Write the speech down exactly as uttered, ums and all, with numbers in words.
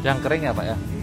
Yang kering ya Pak ya?